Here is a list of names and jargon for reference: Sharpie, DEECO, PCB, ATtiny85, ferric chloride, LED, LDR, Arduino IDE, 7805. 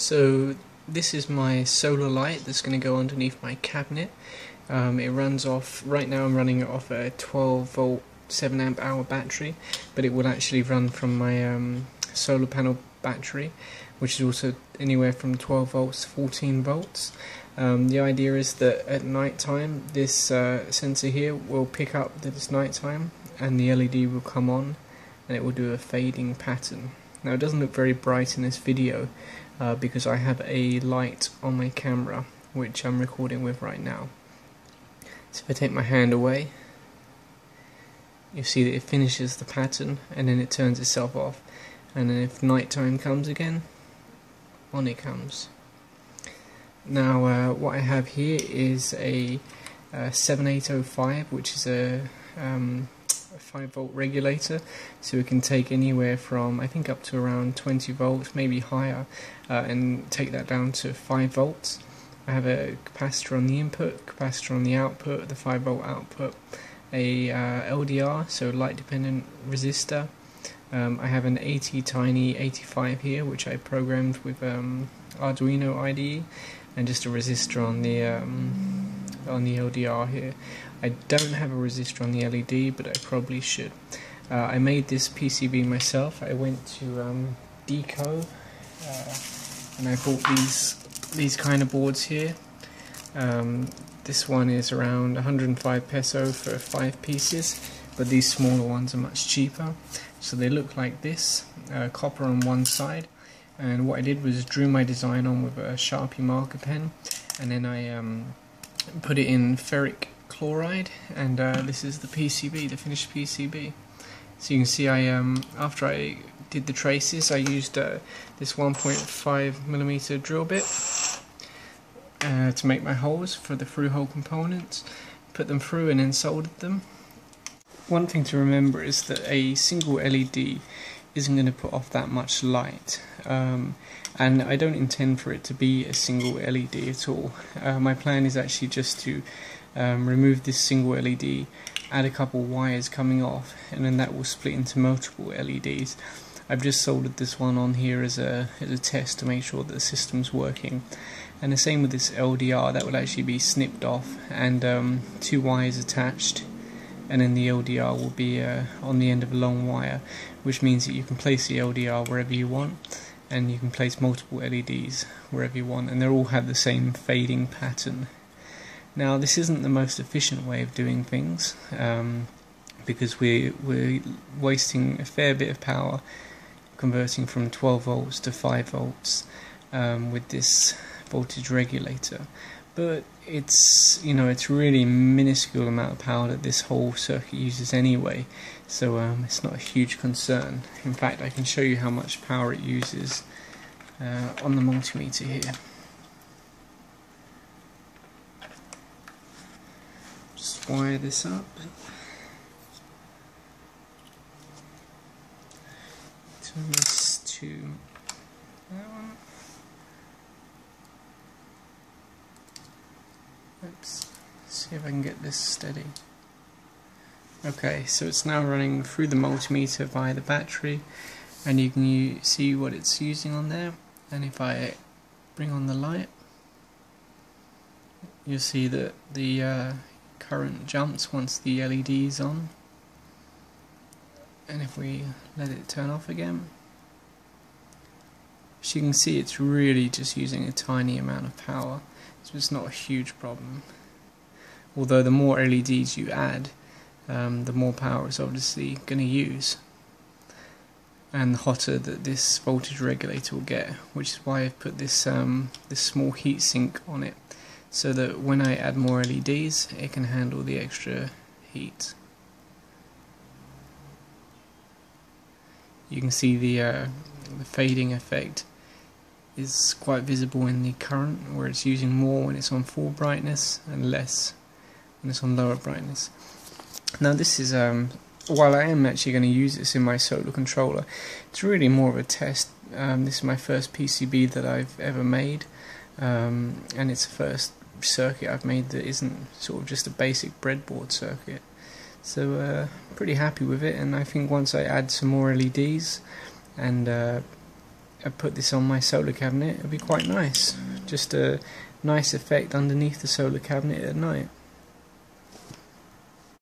So this is my solar light that's going to go underneath my cabinet. It runs off, right now I'm running it off a 12-volt 7-amp-hour battery, but it will actually run from my solar panel battery, which is also anywhere from 12 volts to 14 volts. The idea is that at night time this sensor here will pick up that it's night time and the LED will come on and it will do a fading pattern. Now it doesn't look very bright in this video because I have a light on my camera which I'm recording with right now. So if I take my hand away, you see that it finishes the pattern and then it turns itself off, and then if night time comes again, on it comes. Now what I have here is a 7805, which is a 5 volt regulator, so it can take anywhere from, I think, up to around 20 volts, maybe higher, and take that down to 5 volts. I have a capacitor on the input, capacitor on the output, the 5 volt output, a LDR, so light dependent resistor. I have an ATtiny85 here, which I programmed with Arduino IDE, and just a resistor on the LDR here. I don't have a resistor on the LED, but I probably should. I made this PCB myself. I went to DEECO and I bought these kind of boards here. This one is around 105 peso for 5 pieces, but these smaller ones are much cheaper. So they look like this, copper on one side, and what I did was drew my design on with a Sharpie marker pen, and then I put it in ferric chloride, and this is the PCB, the finished PCB. So you can see I after I did the traces, I used this 1.5mm drill bit to make my holes for the through-hole components, put them through and then soldered them. One thing to remember is that a single LED isn't going to put off that much light, and I don't intend for it to be a single LED at all. My plan is actually just to remove this single LED, add a couple wires coming off, and then that will split into multiple LEDs. I've just soldered this one on here as a test to make sure that the system's working. And the same with this LDR, that will actually be snipped off and two wires attached, and then the LDR will be on the end of a long wire, which means that you can place the LDR wherever you want, and you can place multiple LEDs wherever you want, and they all have the same fading pattern. Now this isn't the most efficient way of doing things, because we're wasting a fair bit of power converting from 12 volts to 5 volts with this voltage regulator. But it's, you know, it's really a minuscule amount of power that this whole circuit uses anyway, so it's not a huge concern. In fact, I can show you how much power it uses on the multimeter here. Just wire this up . Turn this to that one. Oops, let's see if I can get this steady. Okay, so it's now running through the multimeter via the battery, and you can see what it's using on there. And if I bring on the light, you'll see that the current jumps once the LED is on. And if we let it turn off again, as you can see, it's really just using a tiny amount of power. So it's not a huge problem. Although the more LEDs you add, the more power it's obviously going to use, and the hotter that this voltage regulator will get, which is why I've put this this small heatsink on it, so that when I add more LEDs, it can handle the extra heat. You can see the fading effect is quite visible in the current, where it's using more when it's on full brightness and less when it's on lower brightness. Now this is, while I am actually going to use this in my solar controller, it's really more of a test. This is my first PCB that I've ever made, and it's the first circuit I've made that isn't sort of just a basic breadboard circuit. So pretty happy with it, and I think once I add some more LEDs and I put this on my solar cabinet, it would be quite nice. Just a nice effect underneath the solar cabinet at night.